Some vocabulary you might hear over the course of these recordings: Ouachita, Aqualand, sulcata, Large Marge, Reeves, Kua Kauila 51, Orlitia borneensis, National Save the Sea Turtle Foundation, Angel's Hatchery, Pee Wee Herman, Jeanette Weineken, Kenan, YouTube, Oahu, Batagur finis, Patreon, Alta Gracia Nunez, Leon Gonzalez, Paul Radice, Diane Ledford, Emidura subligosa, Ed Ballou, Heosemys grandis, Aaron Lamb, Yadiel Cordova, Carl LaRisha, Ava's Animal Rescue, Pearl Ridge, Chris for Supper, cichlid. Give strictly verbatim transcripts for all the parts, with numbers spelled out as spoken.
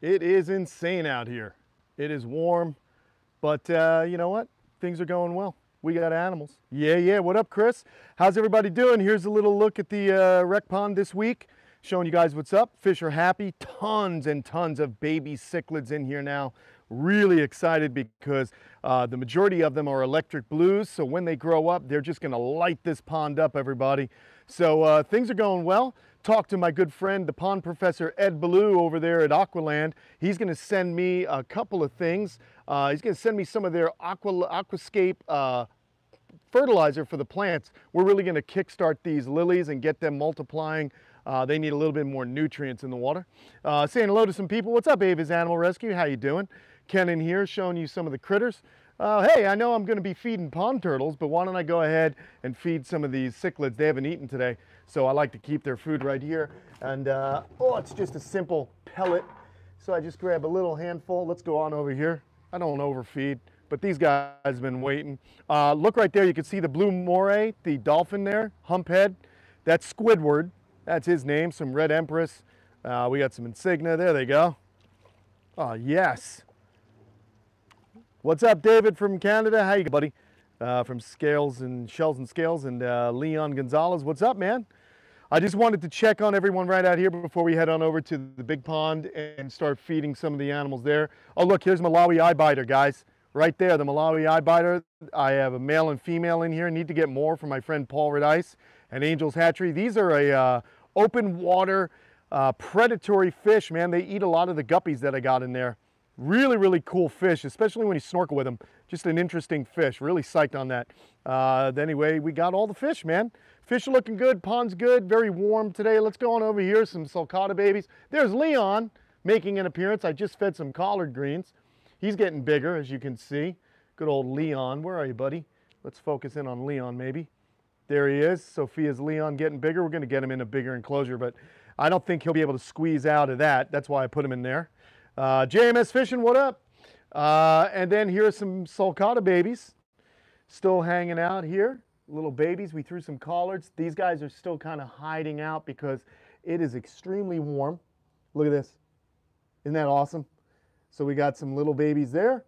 It is insane out here. It is warm, but uh, you know what? Things are going well. We got animals. Yeah, yeah. What up, Chris? How's everybody doing? Here's a little look at the uh, rec pond this week, showing you guys what's up. Fish are happy. Tons and tons of baby cichlids in here now. Really excited because uh, the majority of them are electric blues, so when they grow up, they're just gonna light this pond up, everybody. So uh, things are going well. Talked to my good friend, the pond professor, Ed Ballou over there at Aqualand. He's gonna send me a couple of things. Uh, he's gonna send me some of their aqua, aquascape uh, fertilizer for the plants. We're really gonna kickstart these lilies and get them multiplying. Uh, they need a little bit more nutrients in the water. Uh, saying hello to some people. What's up, Ava's Animal Rescue? How you doing? Kenan here, showing you some of the critters. Uh, hey, I know I'm gonna be feeding pond turtles, but why don't I go ahead and feed some of these cichlids? They haven't eaten today, so I like to keep their food right here. And, uh, oh, it's just a simple pellet. So I just grab a little handful. Let's go on over here. I don't overfeed, but these guys have been waiting. Uh, look right there, you can see the blue moray, the dolphin there, humphead. That's Squidward, that's his name, some red empress. Uh, we got some insignia, there they go. Oh, yes. What's up, David from Canada? How you, buddy? Uh, from Scales and Shells and Scales and uh, Leon Gonzalez. What's up, man? I just wanted to check on everyone right out here before we head on over to the big pond and start feeding some of the animals there. Oh, look, here's Malawi eye biter, guys. Right there, the Malawi eye biter. I have a male and female in here. I need to get more from my friend Paul Radice and Angel's Hatchery. These are a uh, open water uh, predatory fish, man. They eat a lot of the guppies that I got in there. Really, really cool fish, especially when you snorkel with them. Just an interesting fish, really psyched on that. Uh, anyway, we got all the fish, man. Fish are looking good, pond's good, very warm today. Let's go on over here, some sulcata babies. There's Leon making an appearance. I just fed some collard greens. He's getting bigger, as you can see. Good old Leon, where are you, buddy? Let's focus in on Leon, maybe. There he is, Sophia's Leon getting bigger. We're gonna get him in a bigger enclosure, but I don't think he'll be able to squeeze out of that. That's why I put him in there. Uh, J M S Fishing, what up? Uh, and then here are some sulcata babies still hanging out here. Little babies, we threw some collards. These guys are still kind of hiding out because it is extremely warm. Look at this, isn't that awesome? So we got some little babies there.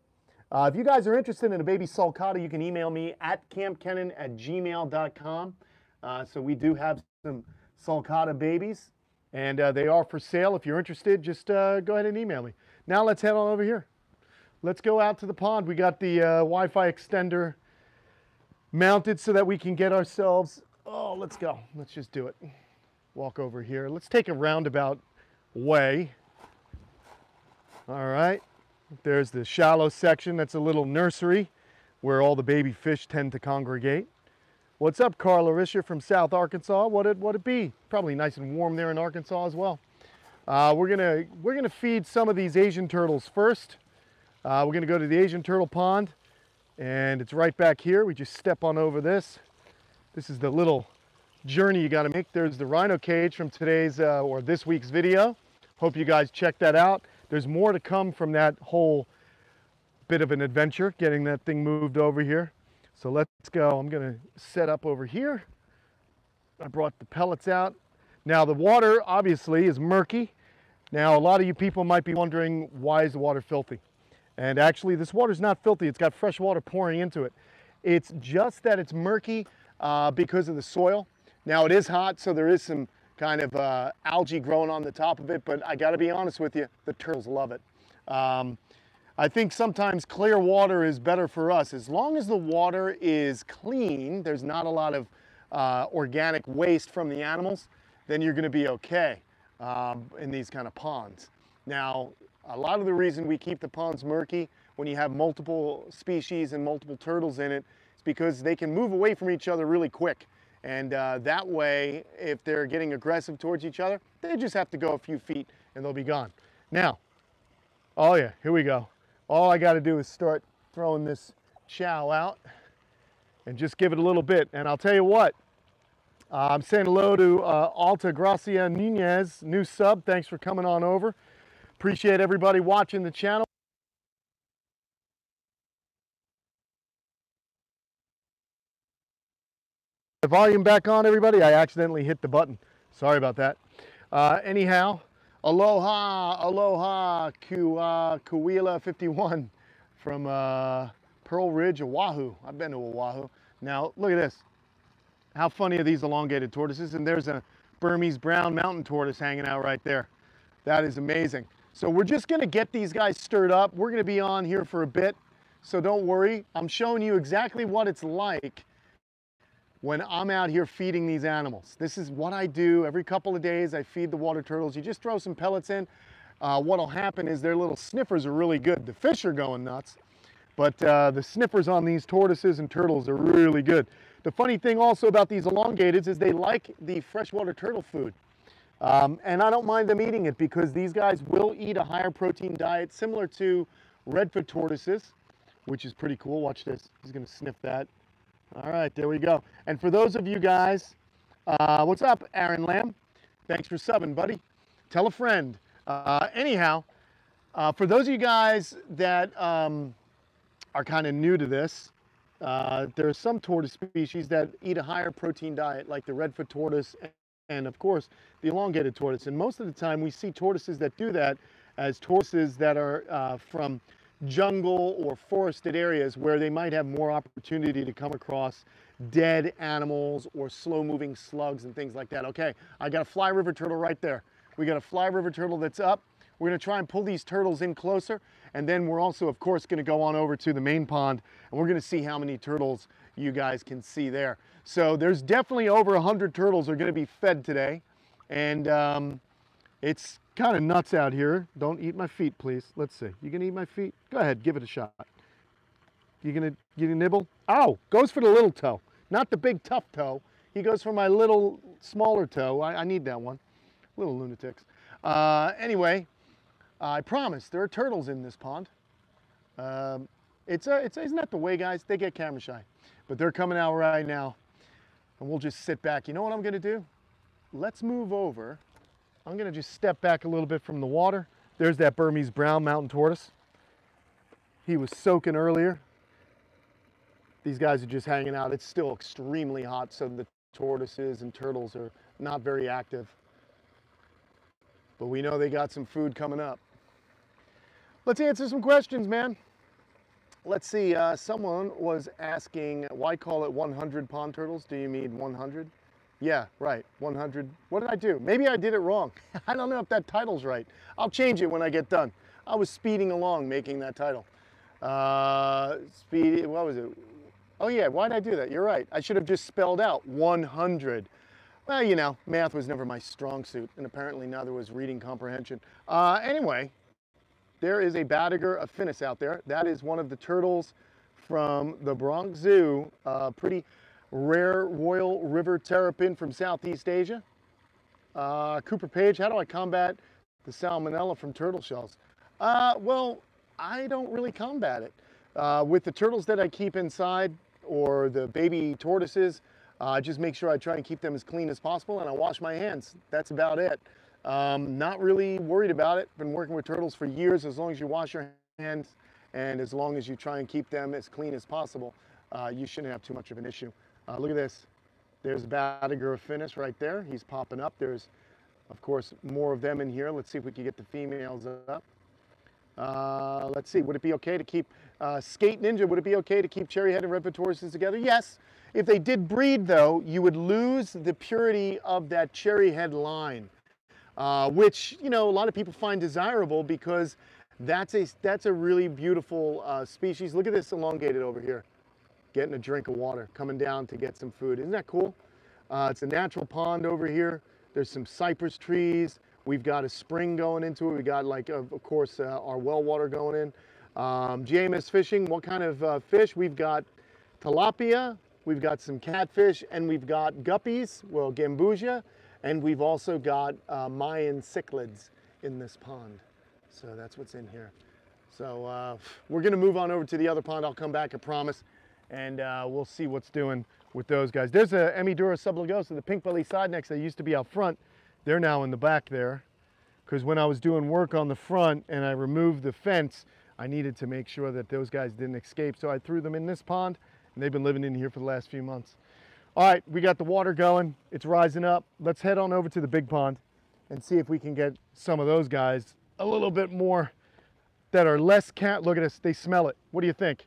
Uh, if you guys are interested in a baby sulcata, you can email me at campkenan at gmail dot com. Uh, so we do have some sulcata babies. And uh, they are for sale. If you're interested, just uh, go ahead and email me. Now let's head on over here. Let's go out to the pond. We got the uh, Wi-Fi extender mounted so that we can get ourselves, oh, let's go. Let's just do it. Walk over here. Let's take a roundabout way. All right. There's the shallow section. That's a little nursery where all the baby fish tend to congregate. What's up, Carl LaRisha from South Arkansas? What it what it be? Probably nice and warm there in Arkansas as well. Uh, we're gonna we're gonna feed some of these Asian turtles first. Uh, we're gonna go to the Asian turtle pond, and it's right back here. We just step on over this. This is the little journey you got to make. There's the rhino cage from today's uh, or this week's video. Hope you guys check that out. There's more to come from that whole bit of an adventure, getting that thing moved over here. So let's go. I'm gonna set up over here. I brought the pellets out. Now the water obviously is murky. Now a lot of you people might be wondering, why is the water filthy? And actually this water's not filthy. It's got fresh water pouring into it. It's just that it's murky uh, because of the soil. Now it is hot, so there is some kind of uh, algae growing on the top of it, but I gotta be honest with you, the turtles love it. Um, I think sometimes clear water is better for us. As long as the water is clean, there's not a lot of uh, organic waste from the animals, then you're gonna be okay um, in these kind of ponds. Now, a lot of the reason we keep the ponds murky when you have multiple species and multiple turtles in it is because they can move away from each other really quick. And uh, that way, if they're getting aggressive towards each other, they just have to go a few feet and they'll be gone. Now, oh yeah, here we go. All I gotta do is start throwing this chow out and just give it a little bit. And I'll tell you what, uh, I'm saying hello to uh, Alta Gracia Nunez, new sub. Thanks for coming on over. Appreciate everybody watching the channel. The volume back on, everybody. I accidentally hit the button. Sorry about that. Uh, anyhow, Aloha, aloha, Kua Kauila fifty-one from uh, Pearl Ridge, Oahu. I've been to Oahu. Now, look at this. How funny are these elongated tortoises? And there's a Burmese brown mountain tortoise hanging out right there. That is amazing. So we're just gonna get these guys stirred up. We're gonna be on here for a bit, so don't worry. I'm showing you exactly what it's like when I'm out here feeding these animals. This is what I do every couple of days. I feed the water turtles. You just throw some pellets in. Uh, what'll happen is their little sniffers are really good. The fish are going nuts, but uh, the sniffers on these tortoises and turtles are really good. The funny thing also about these elongateds is they like the freshwater turtle food. Um, and I don't mind them eating it because these guys will eat a higher protein diet similar to redford tortoises, which is pretty cool. Watch this. He's going to sniff that. All right, there we go. And for those of you guys, uh, what's up, Aaron Lamb? Thanks for subbing, buddy. Tell a friend. Uh, anyhow, uh, for those of you guys that um, are kind of new to this, uh, there are some tortoise species that eat a higher protein diet, like the redford tortoise and, and of course, the elongated tortoise. And most of the time, we see tortoises that do that as tortoises that are uh, from jungle or forested areas where they might have more opportunity to come across dead animals or slow-moving slugs and things like that. Okay, I got a fly river turtle right there. We got a fly river turtle that's up. We're gonna try and pull these turtles in closer, and then we're also, of course, gonna go on over to the main pond, and we're gonna see how many turtles you guys can see there. So there's definitely over one hundred turtles are gonna be fed today, and um, it's kind of nuts out here. Don't eat my feet, please. Let's see. You gonna eat my feet? Go ahead, give it a shot. You gonna, you gonna nibble? Ow! Goes for the little toe, not the big tough toe. He goes for my little smaller toe. I, I need that one. Little lunatics. Uh, anyway, I promise there are turtles in this pond. Um, it's a, it's isn't that the way, guys? They get camera shy, but they're coming out right now, and we'll just sit back. You know what I'm gonna do? Let's move over. I'm gonna just step back a little bit from the water. There's that Burmese brown mountain tortoise. He was soaking earlier. These guys are just hanging out. It's still extremely hot, so the tortoises and turtles are not very active. But we know they got some food coming up. Let's answer some questions, man. Let's see, uh, someone was asking, why call it one hundred pond turtles? Do you mean one hundred? Yeah, right, one hundred. What did I do? Maybe I did it wrong. I don't know if that title's right. I'll change it when I get done. I was speeding along making that title. Uh, speed, what was it? Oh yeah, why did I do that? You're right. I should have just spelled out one hundred. Well, you know, math was never my strong suit, and apparently neither was reading comprehension. Uh, anyway, there is a Batagur finis out there. That is one of the turtles from the Bronx Zoo. Uh, pretty rare Royal River terrapin from Southeast Asia. Uh, Cooper Page, how do I combat the salmonella from turtle shells? Uh, well, I don't really combat it. Uh, with the turtles that I keep inside or the baby tortoises, I uh, just make sure I try and keep them as clean as possible, and I wash my hands. That's about it. Um, not really worried about it. Been working with turtles for years. As long as you wash your hands and as long as you try and keep them as clean as possible, uh, you shouldn't have too much of an issue. Uh, look at this. There's Batagur finis right there. He's popping up. There's, of course, more of them in here. Let's see if we can get the females up. Uh, let's see. Would it be okay to keep uh, skate ninja? Would it be okay to keep cherry-headed redford tortoises together? Yes. If they did breed, though, you would lose the purity of that cherry-head line, uh, which, you know, a lot of people find desirable because that's a that's a really beautiful uh, species. Look at this elongated over here. Getting a drink of water, coming down to get some food. Isn't that cool? Uh, it's a natural pond over here. There's some cypress trees. We've got a spring going into it. We got, like, of course, uh, our well water going in. Um, J M S Fishing, what kind of uh, fish? We've got tilapia. We've got some catfish, and we've got guppies, well, gambusia, and we've also got uh, Mayan cichlids in this pond. So that's what's in here. So uh, we're gonna move on over to the other pond. I'll come back, I promise, and uh, we'll see what's doing with those guys. There's a Emidura subligosa, the pink belly side necks that used to be out front. They're now in the back there, because when I was doing work on the front and I removed the fence, I needed to make sure that those guys didn't escape. So I threw them in this pond. And they've been living in here for the last few months. All right, we got the water going. It's rising up. Let's head on over to the big pond and see if we can get some of those guys a little bit more that are less cat. Look at us, they smell it. What do you think?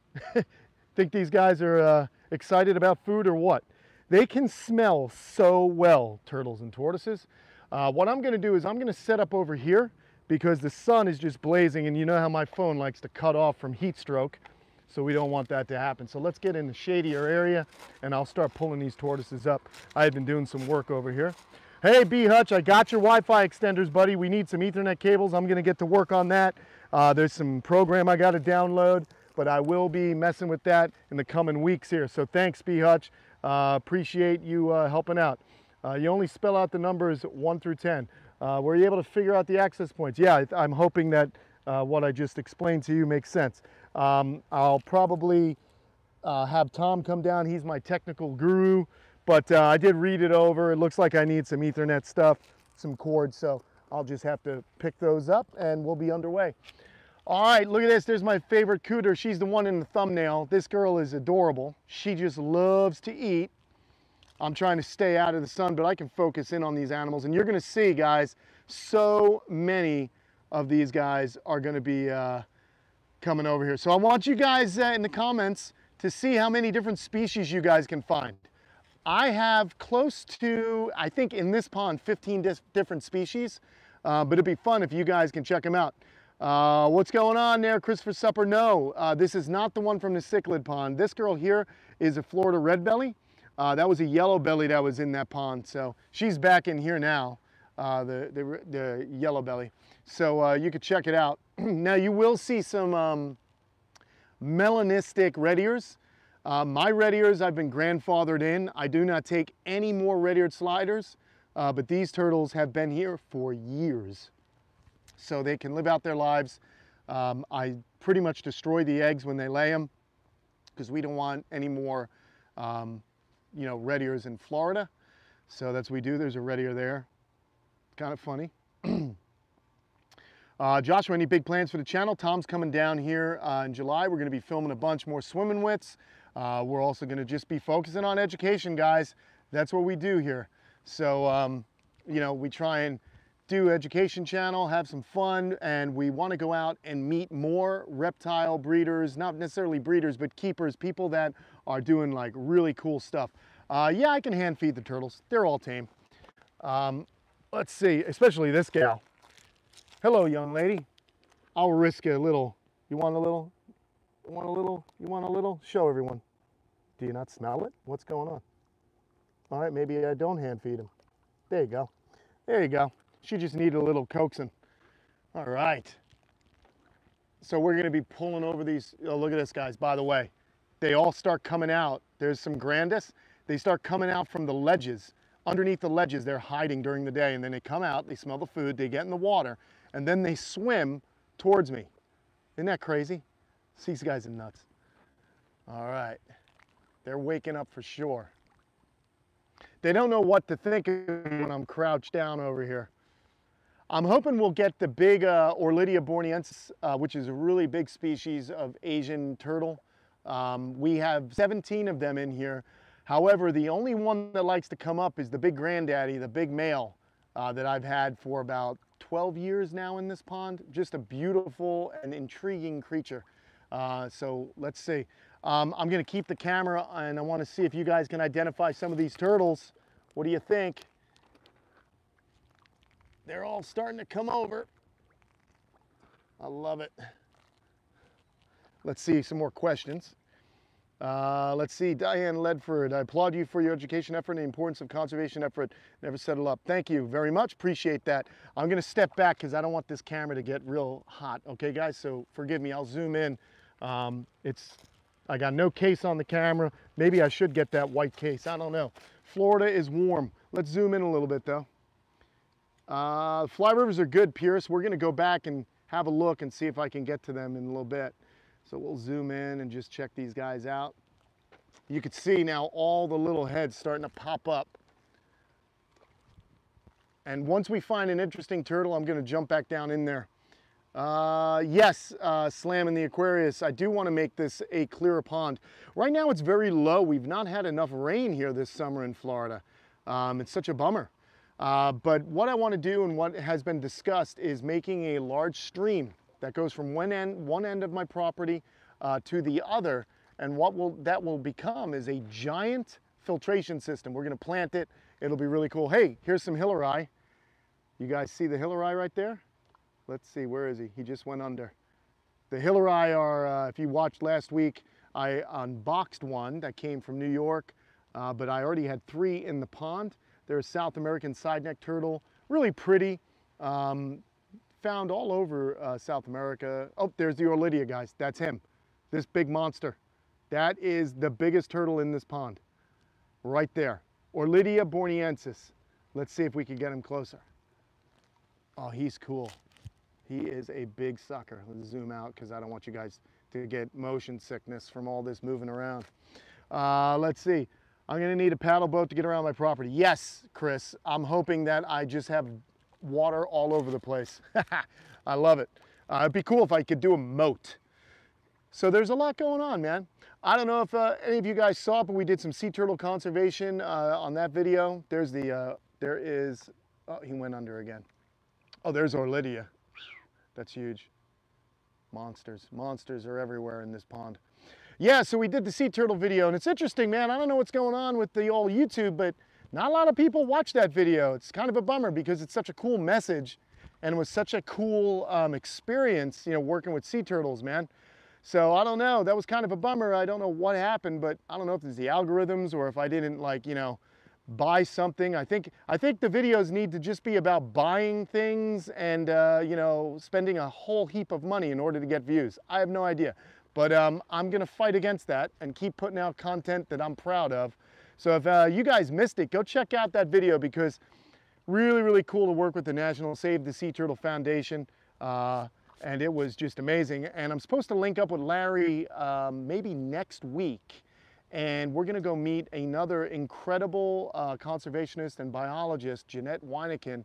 Think these guys are uh, excited about food or what? They can smell so well, turtles and tortoises. Uh, what I'm gonna do is I'm gonna set up over here because the sun is just blazing, and you know how my phone likes to cut off from heat stroke, so we don't want that to happen. So let's get in the shadier area and I'll start pulling these tortoises up. I've been doing some work over here. Hey B Hutch, I got your Wi-Fi extenders, buddy. We need some Ethernet cables. I'm gonna get to work on that. Uh, there's some program I gotta download, but I will be messing with that in the coming weeks here. So thanks B Hutch, uh, appreciate you uh, helping out. Uh, you only spell out the numbers one through ten. Uh, were you able to figure out the access points? Yeah, I'm hoping that uh, what I just explained to you makes sense. Um, I'll probably uh, have Tom come down. He's my technical guru, but uh, I did read it over. It looks like I need some Ethernet stuff, some cords, so I'll just have to pick those up and we'll be underway. All right, look at this. There's my favorite cooter. She's the one in the thumbnail. This girl is adorable. She just loves to eat. I'm trying to stay out of the sun, but I can focus in on these animals. And you're gonna see, guys, so many of these guys are gonna be uh, coming over here. So I want you guys uh, in the comments to see how many different species you guys can find. I have close to, I think in this pond, fifteen different species, uh, but it'd be fun if you guys can check them out. Uh, what's going on there, Chris for Supper? No, uh, this is not the one from the cichlid pond. This girl here is a Florida red belly. Uh, that was a yellow belly that was in that pond. So she's back in here now, uh, the, the, the yellow belly. So uh, you could check it out. Now you will see some um, melanistic red ears. Uh, my red ears I've been grandfathered in. I do not take any more red-eared sliders, uh, but these turtles have been here for years. So they can live out their lives. Um, I pretty much destroy the eggs when they lay them because we don't want any more um, you know, red ears in Florida. So that's what we do. There's a red ear there. Kind of funny. uh, Joshua, any big plans for the channel? Tom's coming down here uh, in July. We're gonna be filming a bunch more swimming wits. Uh, we're also gonna just be focusing on education, guys. That's what we do here. So, um, you know, we try and do education channel, have some fun, and we wanna go out and meet more reptile breeders, not necessarily breeders, but keepers, people that are doing like really cool stuff. Uh, yeah, I can hand feed the turtles. They're all tame. Um, let's see, especially this gal. Hello, young lady. I'll risk a little. You want a little? You want a little? You want a little? Show everyone. Do you not smell it? What's going on? All right, maybe I don't hand feed him. There you go. There you go. She just needed a little coaxing. All right. So we're gonna be pulling over these. Oh, look at this, guys, by the way. They all start coming out. There's some grandis. They start coming out from the ledges. Underneath the ledges, they're hiding during the day, and then they come out, they smell the food, they get in the water, and then they swim towards me. Isn't that crazy? These guys are nuts. All right. They're waking up for sure. They don't know what to think when I'm crouched down over here. I'm hoping we'll get the big uh, Orlitia borneensis, uh, which is a really big species of Asian turtle. Um, we have seventeen of them in here. However, the only one that likes to come up is the big granddaddy, the big male, uh, that I've had for about twelve years now in this pond. Just a beautiful and intriguing creature. Uh, so let's see. Um, I'm gonna keep the camera and I wanna see if you guys can identify some of these turtles. What do you think? They're all starting to come over. I love it. Let's see some more questions. Uh, let's see, Diane Ledford, I applaud you for your education effort and the importance of conservation effort. Never settle up. Thank you very much, appreciate that. I'm gonna step back because I don't want this camera to get real hot. Okay guys, so forgive me, I'll zoom in. Um, it's, I got no case on the camera. Maybe I should get that white case, I don't know. Florida is warm. Let's zoom in a little bit though. Uh, fly rivers are good, Pierce. We're gonna go back and have a look and see if I can get to them in a little bit. So we'll zoom in and just check these guys out. You can see now all the little heads starting to pop up. And once we find an interesting turtle, I'm gonna jump back down in there. Uh, yes, uh, Slam in the Aquarius. I do wanna make this a clearer pond. Right now it's very low. We've not had enough rain here this summer in Florida. Um, it's such a bummer. Uh, but what I want to do and what has been discussed is making a large stream that goes from one end, one end of my property uh, to the other. And what will, that will become is a giant filtration system. We're going to plant it. It'll be really cool. Hey, here's some hilari. You guys see the hilari right there? Let's see, where is he? He just went under. The hilari are, uh, if you watched last week, I unboxed one that came from New York, uh, but I already had three in the pond. They're a South American side-neck turtle, really pretty, um, found all over uh, South America. Oh, there's the Orlitia, guys. That's him, this big monster. That is the biggest turtle in this pond, right there. Orlitia borneensis. Let's see if we can get him closer. Oh, he's cool. He is a big sucker. Let's zoom out because I don't want you guys to get motion sickness from all this moving around. Uh, let's see. I'm gonna need a paddle boat to get around my property. Yes, Chris, I'm hoping that I just have water all over the place. I love it. Uh, it'd be cool if I could do a moat. So there's a lot going on, man. I don't know if uh, any of you guys saw it, but we did some sea turtle conservation uh, on that video. There's the, uh, there is, oh, he went under again. Oh, there's Orlitia. That's huge. Monsters. Monsters are everywhere in this pond. Yeah, so we did the sea turtle video, and it's interesting, man. I don't know what's going on with the old YouTube, but not a lot of people watch that video. It's kind of a bummer because it's such a cool message, and it was such a cool um, experience, you know, working with sea turtles, man. So I don't know. That was kind of a bummer. I don't know what happened, but I don't know if it's the algorithms or if I didn't, like, you know, buy something. I think I think the videos need to just be about buying things and uh, you know, spending a whole heap of money in order to get views. I have no idea, but um, I'm gonna fight against that and keep putting out content that I'm proud of. So if uh, you guys missed it, go check out that video because really, really cool to work with the National Save the Sea Turtle Foundation, uh, and it was just amazing. And I'm supposed to link up with Larry um, maybe next week. And we're gonna go meet another incredible uh, conservationist and biologist, Jeanette Weineken.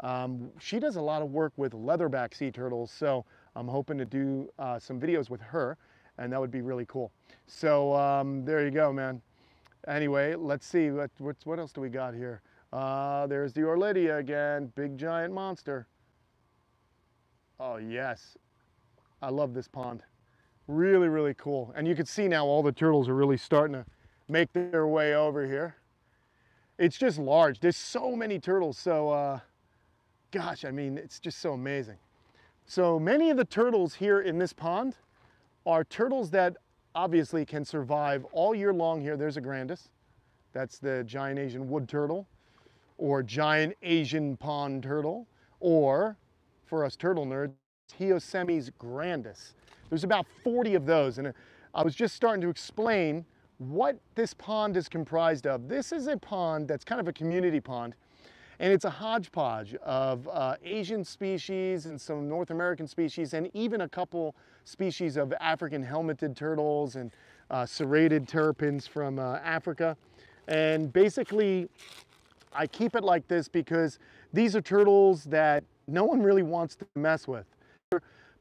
Um, she does a lot of work with leatherback sea turtles, so I'm hoping to do uh, some videos with her, and that would be really cool. So um, there you go, man. Anyway, let's see, what, what else do we got here? Uh, there's the Orlitia again, big giant monster. Oh yes, I love this pond. Really, really cool. And you can see now all the turtles are really starting to make their way over here. It's just large. There's so many turtles. So, uh, gosh, I mean, it's just so amazing. So many of the turtles here in this pond are turtles that obviously can survive all year long here. There's a grandis. That's the giant Asian wood turtle or giant Asian pond turtle, or for us turtle nerds, Heosemys grandis. There's about forty of those, and I was just starting to explain what this pond is comprised of. This is a pond that's kind of a community pond, and it's a hodgepodge of uh, Asian species and some North American species, and even a couple species of African helmeted turtles and uh, serrated terrapins from uh, Africa. And basically, I keep it like this because these are turtles that no one really wants to mess with.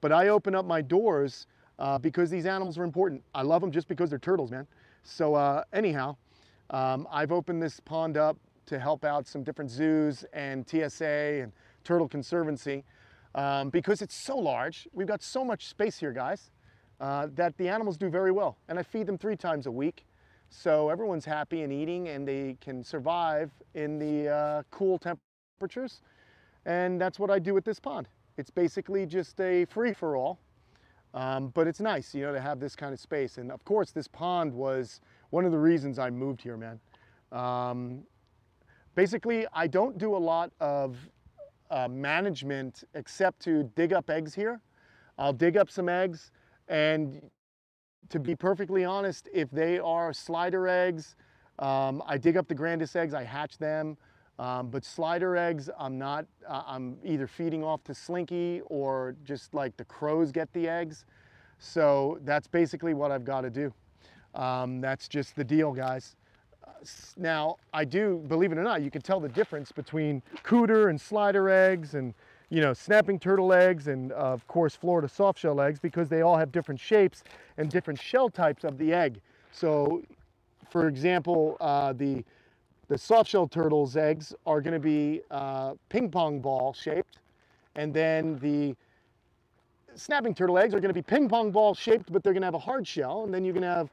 But I open up my doors uh, because these animals are important. I love them just because they're turtles, man. So uh, anyhow, um, I've opened this pond up to help out some different zoos and T S A and Turtle Conservancy um, because it's so large. We've got so much space here, guys, uh, that the animals do very well. And I feed them three times a week. So everyone's happy and eating, and they can survive in the uh, cool temperatures. And that's what I do with this pond. It's basically just a free-for-all, um, but it's nice, you know, to have this kind of space. And of course, this pond was one of the reasons I moved here, man. Um, basically, I don't do a lot of uh, management except to dig up eggs here. I'll dig up some eggs, and to be perfectly honest, if they are slider eggs, um, I dig up the grandis eggs, I hatch them. Um, but slider eggs, I'm not, uh, I'm either feeding off to Slinky or just like the crows get the eggs. So that's basically what I've got to do. Um, that's just the deal, guys. Uh, now, I do, believe it or not, you can tell the difference between cooter and slider eggs and, you know, snapping turtle eggs and, uh, of course, Florida softshell eggs because they all have different shapes and different shell types of the egg. So, for example, uh, the The softshell turtle's eggs are going to be uh, ping pong ball shaped, and then the snapping turtle eggs are going to be ping pong ball shaped, but they're going to have a hard shell, and then you're going to have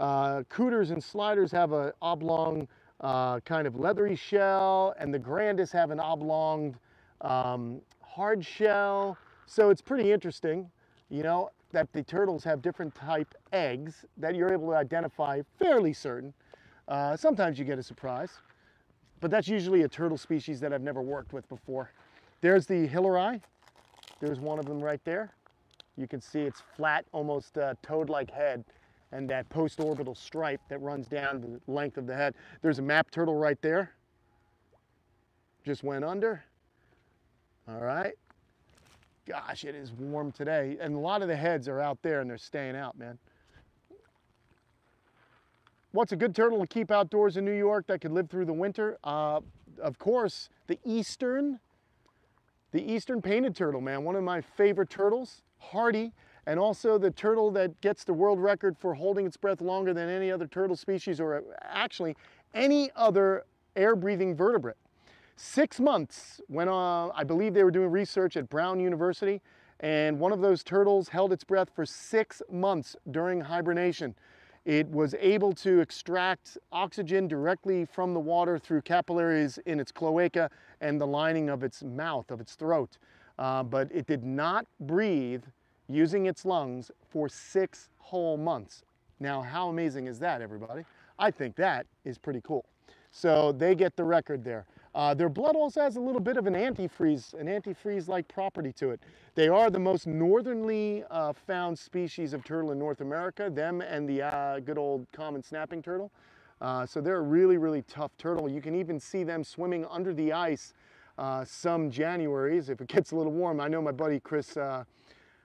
uh, cooters and sliders have an oblong uh, kind of leathery shell, and the grandis have an oblong um, hard shell. So it's pretty interesting, you know, that the turtles have different type eggs that you're able to identify fairly certain. Uh, sometimes you get a surprise, but that's usually a turtle species that I've never worked with before. There's the Hillari. There's one of them right there. You can see its flat, almost uh, toad-like head and that post-orbital stripe that runs down the length of the head. There's a map turtle right there. Just went under. All right. Gosh, it is warm today. And a lot of the heads are out there and they're staying out, man. What's a good turtle to keep outdoors in New York that could live through the winter? Uh, of course, the Eastern, the Eastern painted turtle, man. One of my favorite turtles, hardy, and also the turtle that gets the world record for holding its breath longer than any other turtle species, or actually any other air-breathing vertebrate. Six months when uh, I believe they were doing research at Brown University, and one of those turtles held its breath for six months during hibernation. It was able to extract oxygen directly from the water through capillaries in its cloaca and the lining of its mouth, of its throat. Uh, but it did not breathe using its lungs for six whole months. Now, how amazing is that, everybody? I think that is pretty cool. So they get the record there. Uh, their blood also has a little bit of an antifreeze, an antifreeze-like property to it. They are the most northernly uh, found species of turtle in North America, them and the uh, good old common snapping turtle. Uh, so they're a really, really tough turtle. You can even see them swimming under the ice uh, some Januaries if it gets a little warm. I know my buddy Chris uh,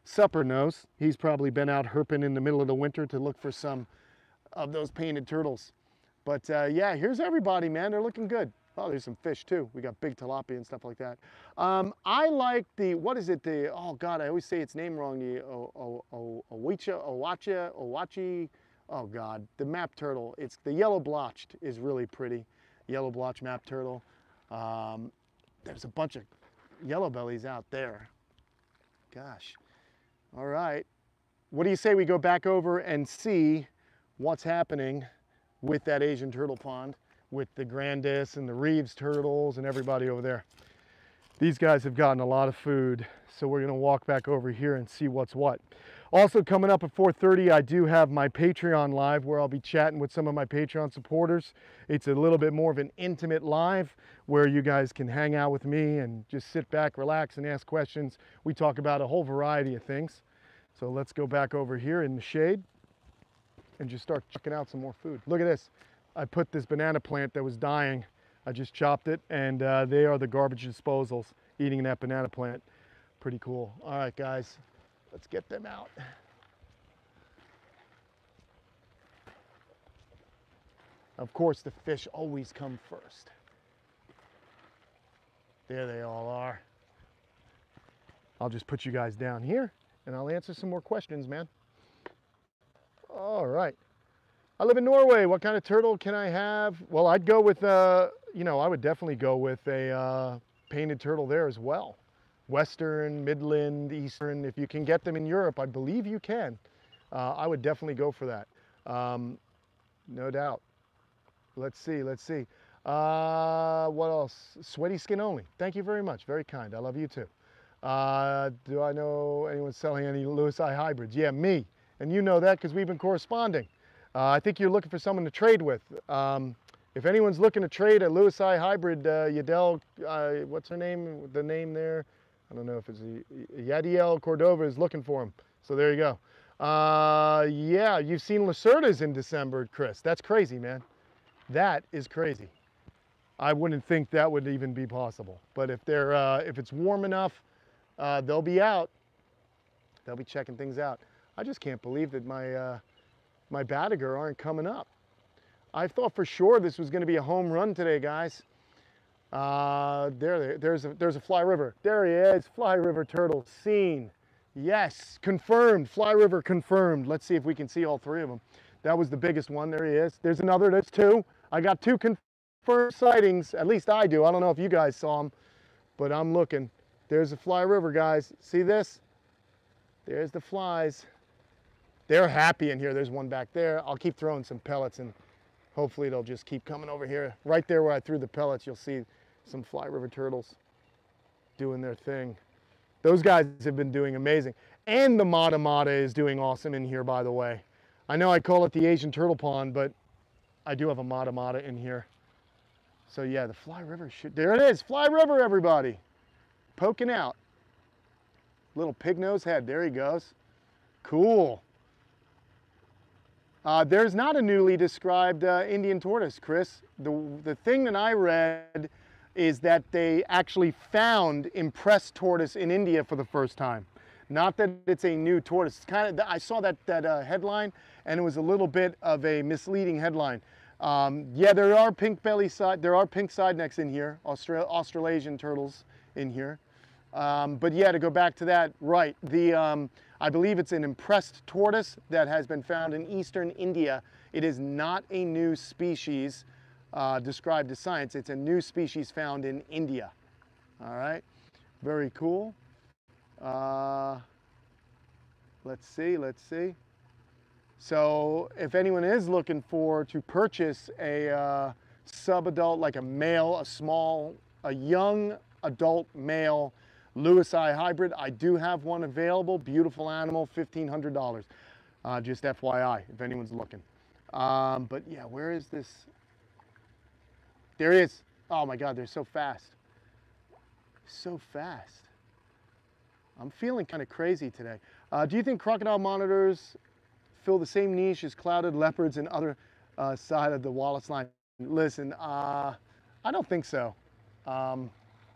Supper knows. He's probably been out herping in the middle of the winter to look for some of those painted turtles. But uh, yeah, here's everybody, man. They're looking good. Oh, there's some fish too. We got big tilapia and stuff like that. Um, I like the, what is it? The, oh God, I always say its name wrong. The Ouachita, Ouachita, Owachi. Oh God, the map turtle. It's the yellow blotched is really pretty. Yellow blotched map turtle. Um, there's a bunch of yellow bellies out there. Gosh. All right. What do you say we go back over and see what's happening with that Asian turtle pond, with the grandis and the Reeves turtles and everybody over there. These guys have gotten a lot of food, so we're gonna walk back over here and see what's what. Also coming up at four thirty, I do have my Patreon live where I'll be chatting with some of my Patreon supporters. It's a little bit more of an intimate live where you guys can hang out with me and just sit back, relax, and ask questions. We talk about a whole variety of things. So let's go back over here in the shade and just start checking out some more food. Look at this. I put this banana plant that was dying, I just chopped it, and uh, they are the garbage disposals eating that banana plant. Pretty cool. All right, guys, let's get them out. Of course, the fish always come first. There they all are. I'll just put you guys down here, and I'll answer some more questions, man. All right. I live in Norway. What kind of turtle can I have? Well, I'd go with, uh, you know, I would definitely go with a uh, painted turtle there as well. Western, Midland, Eastern. If you can get them in Europe, I believe you can. Uh, I would definitely go for that. Um, no doubt. Let's see. Let's see. Uh, what else? Sweaty skin only. Thank you very much. Very kind. I love you too. Uh, do I know anyone selling any Lewis I hybrids? Yeah, me. And you know that because we've been corresponding. Uh, I think you're looking for someone to trade with. Um, if anyone's looking to trade a Lewis I hybrid, uh, Yadiel, uh, what's her name, the name there? I don't know if it's a, Yadiel Cordova is looking for him. So there you go. Uh, yeah, you've seen Lacerdas in December, Chris. That's crazy, man. That is crazy. I wouldn't think that would even be possible. But if they're, uh, if it's warm enough, uh, they'll be out. They'll be checking things out. I just can't believe that my... Uh, My Batagur aren't coming up. I thought for sure this was going to be a home run today, guys. Uh, there, there's a, there's a Fly River. There he is, Fly River turtle seen. Yes, confirmed. Fly River confirmed. Let's see if we can see all three of them. That was the biggest one. There he is. There's another. That's two. I got two first sightings, at least I do. I don't know if you guys saw them, but I'm looking. There's the Fly River, guys. See this? There's the flies. They're happy in here. There's one back there. I'll keep throwing some pellets and hopefully they'll just keep coming over here. Right there where I threw the pellets, you'll see some Fly River turtles doing their thing. Those guys have been doing amazing. And the Mata Mata is doing awesome in here, by the way. I know I call it the Asian turtle pond, but I do have a Mata Mata in here. So yeah, the Fly River should, there it is, Fly River, everybody. Poking out. Little pig nose head, there he goes. Cool. Uh, there's not a newly described uh, Indian tortoise, Chris. The, the thing that I read is that they actually found impressed tortoise in India for the first time. Not that it's a new tortoise. It's kind of, I saw that, that uh, headline and it was a little bit of a misleading headline. Um, yeah, there are pink belly side, there are pink side necks in here, Austral Australasian turtles in here. Um, but yeah, to go back to that, right, the, um, I believe it's an impressed tortoise that has been found in eastern India. It is not a new species uh, described to science. It's a new species found in India. All right, very cool. Uh, let's see, let's see. So if anyone is looking for to purchase a uh, sub-adult, like a male, a small, a young adult male, Lewis I hybrid, I do have one available. Beautiful animal, fifteen hundred dollars. Uh, just F Y I, if anyone's looking. Um, but yeah, where is this? There it is. Oh my God, they're so fast. So fast. I'm feeling kind of crazy today. Uh, do you think crocodile monitors fill the same niche as clouded leopards and other uh, side of the Wallace line? Listen, uh, I don't think so. Um,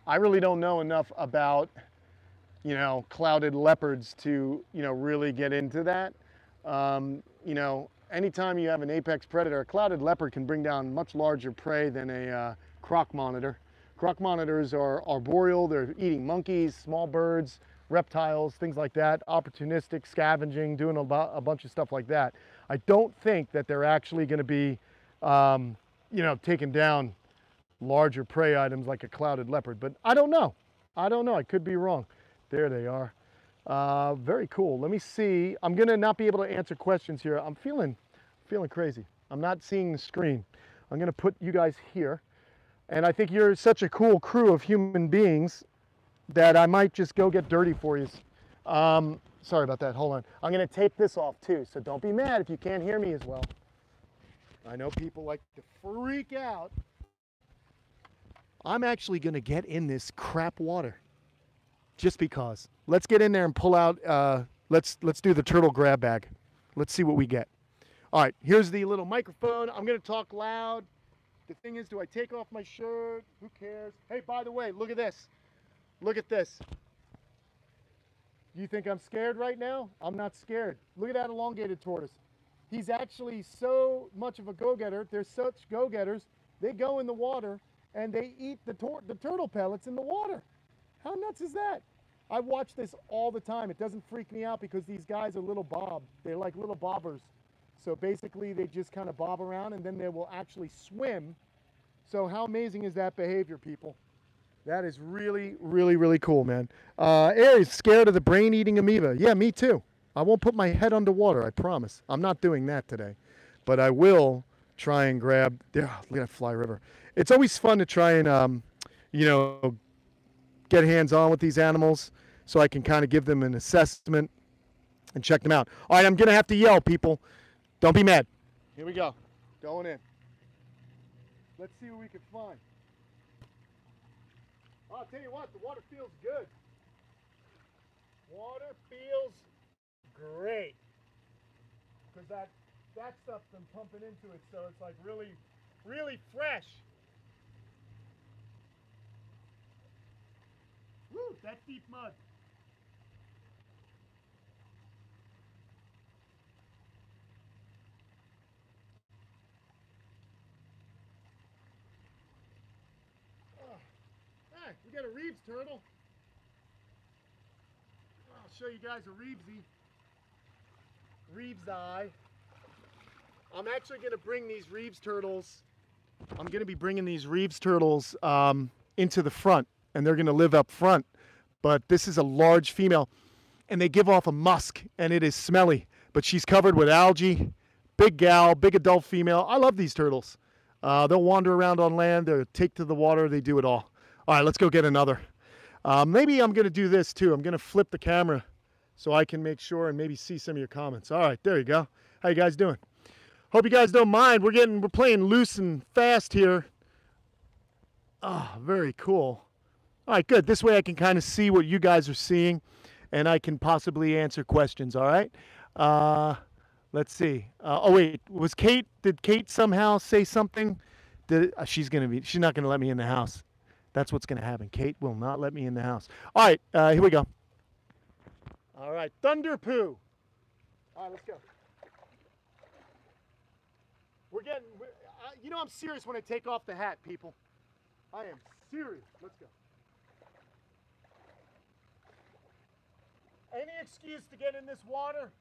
I really don't know enough about, you know, clouded leopards to, you know, really get into that. Um, you know, anytime you have an apex predator, a clouded leopard can bring down much larger prey than a uh, croc monitor. Croc monitors are arboreal, they're eating monkeys, small birds, reptiles, things like that, opportunistic, scavenging, doing a, a bunch of stuff like that. I don't think that they're actually gonna be, um, you know, taking down larger prey items like a clouded leopard, but I don't know. I don't know, I could be wrong. There they are. Uh, very cool, let me see. I'm gonna not be able to answer questions here. I'm feeling, feeling crazy. I'm not seeing the screen. I'm gonna put you guys here. And I think you're such a cool crew of human beings that I might just go get dirty for you. Um, sorry about that, hold on. I'm gonna tape this off too, so don't be mad if you can't hear me as well. I know people like to freak out. I'm actually gonna get in this crap water, just because. Let's get in there and pull out, uh, let's, let's do the turtle grab bag. Let's see what we get. All right, here's the little microphone. I'm gonna talk loud. The thing is, do I take off my shirt? Who cares? Hey, by the way, look at this. Look at this. You think I'm scared right now? I'm not scared. Look at that elongated tortoise. He's actually so much of a go-getter. They're such go-getters. They go in the water and they eat the, tor the turtle pellets in the water. How nuts is that? I watch this all the time. It doesn't freak me out because these guys are little bob. They're like little bobbers. So basically they just kind of bob around and then they will actually swim. So how amazing is that behavior, people? That is really, really, really cool, man. Uh, Aries, scared of the brain-eating amoeba. Yeah, me too. I won't put my head underwater, I promise. I'm not doing that today. But I will try and grab, yeah, look at that Fly River. It's always fun to try and, um, you know, get hands-on with these animals so I can kind of give them an assessment and check them out. All right, I'm going to have to yell, people. Don't be mad. Here we go. Going in. Let's see what we can find. I'll tell you what, the water feels good. Water feels great. Because that, that stuff's been pumping into it, so it's like really, really fresh. Woo, that's deep mud. We got a Reeves turtle. I'll show you guys a Reevesy. Reeves eye. I'm actually going to bring these Reeves turtles I'm going to be bringing these Reeves turtles um, into the front, and they're going to live up front. But this is a large female, and they give off a musk, and it is smelly. But she's covered with algae, big gal, big adult female. I love these turtles. Uh, they'll wander around on land. They'll take to the water. They do it all. All right, let's go get another. Uh, maybe I'm going to do this, too. I'm going to flip the camera so I can make sure and maybe see some of your comments. All right, there you go. How you guys doing? Hope you guys don't mind. We're getting, we're playing loose and fast here. Ah, oh, very cool. All right, good. This way I can kind of see what you guys are seeing, and I can possibly answer questions, all right? Uh, let's see. Uh, oh, wait. Was Kate, did Kate somehow say something? Did, uh, she's going to be, she's not going to let me in the house. That's what's going to happen. Kate will not let me in the house. All right, uh, here we go. All right, Thunder Poo. All right, let's go. We're getting, we're, uh, you know I'm serious when I take off the hat, people. I am serious. Let's go. Any excuse to get in this water?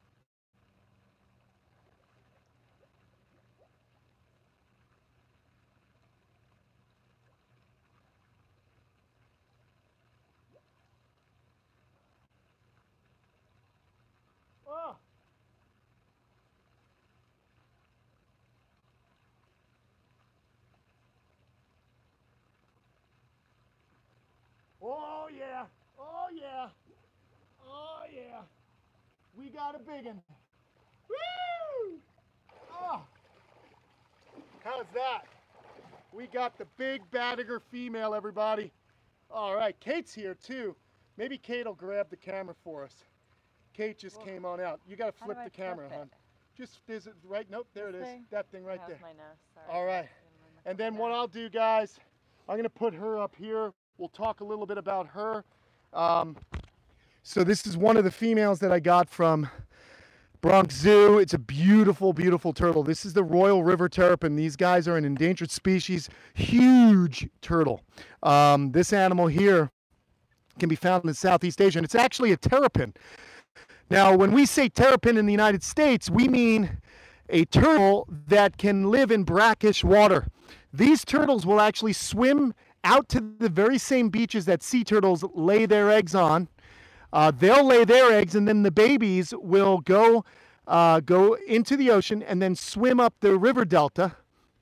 Oh! Oh yeah, oh yeah, oh yeah, we got a big one. Woo! Oh. How's that? We got the big Batagur female, everybody. All right, Kate's here too. Maybe Kate will grab the camera for us. Kate just Whoa. Came on out. You got to flip the camera, hon. Just, there's it right, nope, there this it is. Thing? That thing right that there. My nose. Sorry. All right, and then what I'll do, guys, I'm gonna put her up here. We'll talk a little bit about her. Um, so this is one of the females that I got from Bronx Zoo. It's a beautiful, beautiful turtle. This is the Royal River Terrapin. These guys are an endangered species, huge turtle. Um, this animal here can be found in Southeast Asia, and it's actually a terrapin. Now, when we say terrapin in the United States, we mean a turtle that can live in brackish water. These turtles will actually swim out to the very same beaches that sea turtles lay their eggs on. Uh, they'll lay their eggs, and then the babies will go, uh, go into the ocean and then swim up the river delta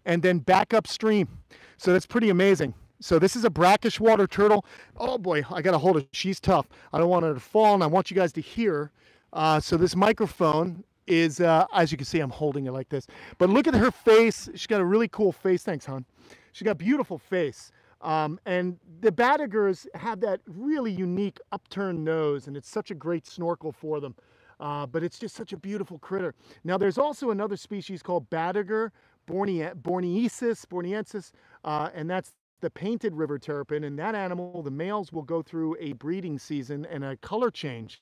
and then back upstream. So that's pretty amazing. So this is a brackish water turtle. Oh boy, I got a hold of, she's tough. I don't want her to fall, and I want you guys to hear. Uh, so this microphone is, uh, as you can see, I'm holding it like this. But look at her face. She's got a really cool face. Thanks, hon. She's got a beautiful face. Um, and the Batagurs have that really unique upturned nose, and it's such a great snorkel for them. Uh, but it's just such a beautiful critter. Now, there's also another species called Batagur borneensis, borneensis, uh, and that's the painted river terrapin. And that animal, the males will go through a breeding season and a color change.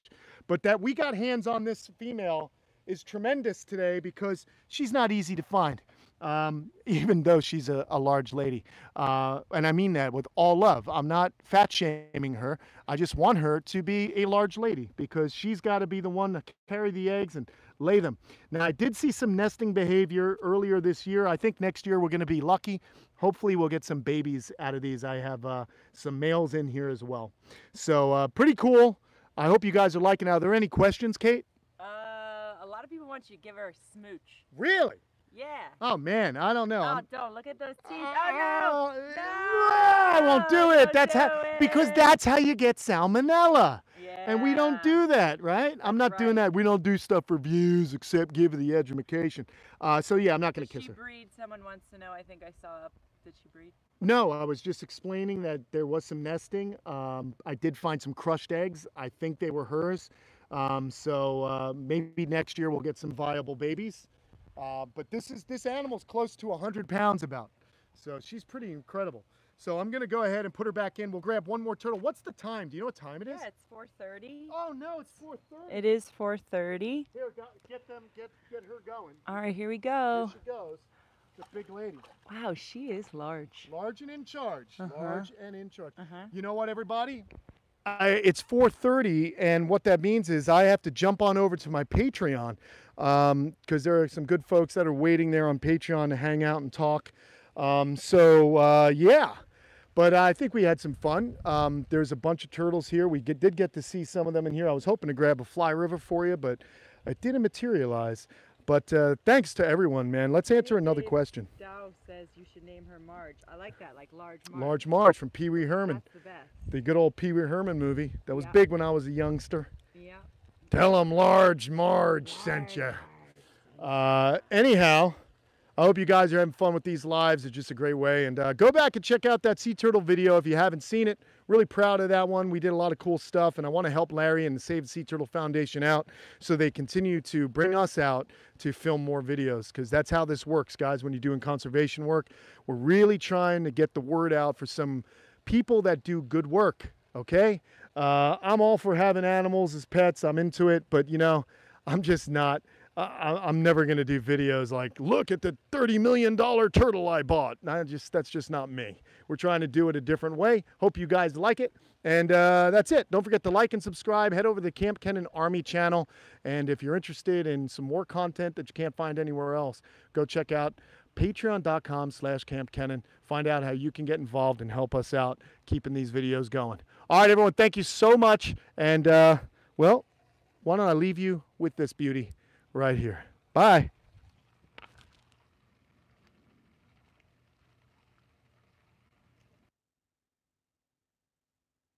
But that we got hands on this female is tremendous today because she's not easy to find. Um, even though she's a, a large lady. Uh, and I mean that with all love. I'm not fat shaming her. I just want her to be a large lady because she's got to be the one to carry the eggs and lay them. Now, I did see some nesting behavior earlier this year. I think next year we're going to be lucky. Hopefully we'll get some babies out of these. I have uh, some males in here as well. So uh, pretty cool. I hope you guys are liking it. Are there any questions, Kate? Uh, a lot of people want you to give her a smooch. Really? Yeah. Oh, man, I don't know. Oh, I'm... don't look at those teeth. Oh, oh no. No. No. I won't do it. Don't that's do how it. Because that's how you get salmonella. Yeah. And we don't do that, right? That's I'm not right. doing that. We don't do stuff for views except give the edumacation. Uh, so, yeah, I'm not going to kiss her. Does she breed? Someone wants to know. I think I saw up. Did she breed? No, I was just explaining that there was some nesting. Um, I did find some crushed eggs. I think they were hers. Um, so uh, maybe next year we'll get some viable babies. Uh, but this is this animal's close to one hundred pounds about, so she's pretty incredible. So I'm gonna go ahead and put her back in. We'll grab one more turtle. What's the time? Do you know what time it is? Yeah, it's four thirty. Oh no, it's four thirty. It is four thirty. Here, go, get them, get get her going. All right, here we go. Here she goes. The big lady. Wow, she is large. Large and in charge. Uh-huh. Large and in charge. Uh-huh. You know what, everybody? I, it's four thirty, and what that means is I have to jump on over to my Patreon because um, there are some good folks that are waiting there on Patreon to hang out and talk. Um, so uh, yeah, but I think we had some fun. Um, there's a bunch of turtles here. We get, did get to see some of them in here. I was hoping to grab a fly river for you, but it didn't materialize. But uh, thanks to everyone, man. Let's answer another question. Dow says you should name her Marge. I like that, like Large Marge. Large Marge from Pee Wee Herman. That's the best. The good old Pee Wee Herman movie. That was yeah. big when I was a youngster. Yeah. Tell them Large Marge Large. sent you. Uh, anyhow, I hope you guys are having fun with these lives. It's just a great way. And uh, go back and check out that sea turtle video if you haven't seen it. Really proud of that one. We did a lot of cool stuff, and I want to help Larry and the Save the Sea Turtle Foundation out so they continue to bring us out to film more videos, because that's how this works, guys. When you're doing conservation work, we're really trying to get the word out for some people that do good work, okay? Uh, I'm all for having animals as pets. I'm into it, but, you know, I'm just not. I, I'm never going to do videos like, look at the thirty million dollar turtle I bought. I just, that's just not me. We're trying to do it a different way. Hope you guys like it. And uh, that's it. Don't forget to like and subscribe. Head over to the Kamp Kenan Army channel. And if you're interested in some more content that you can't find anywhere else, go check out patreon.com slash Kamp Kenan. Find out how you can get involved and help us out keeping these videos going. All right, everyone. Thank you so much. And, uh, well, why don't I leave you with this beauty right here. Bye.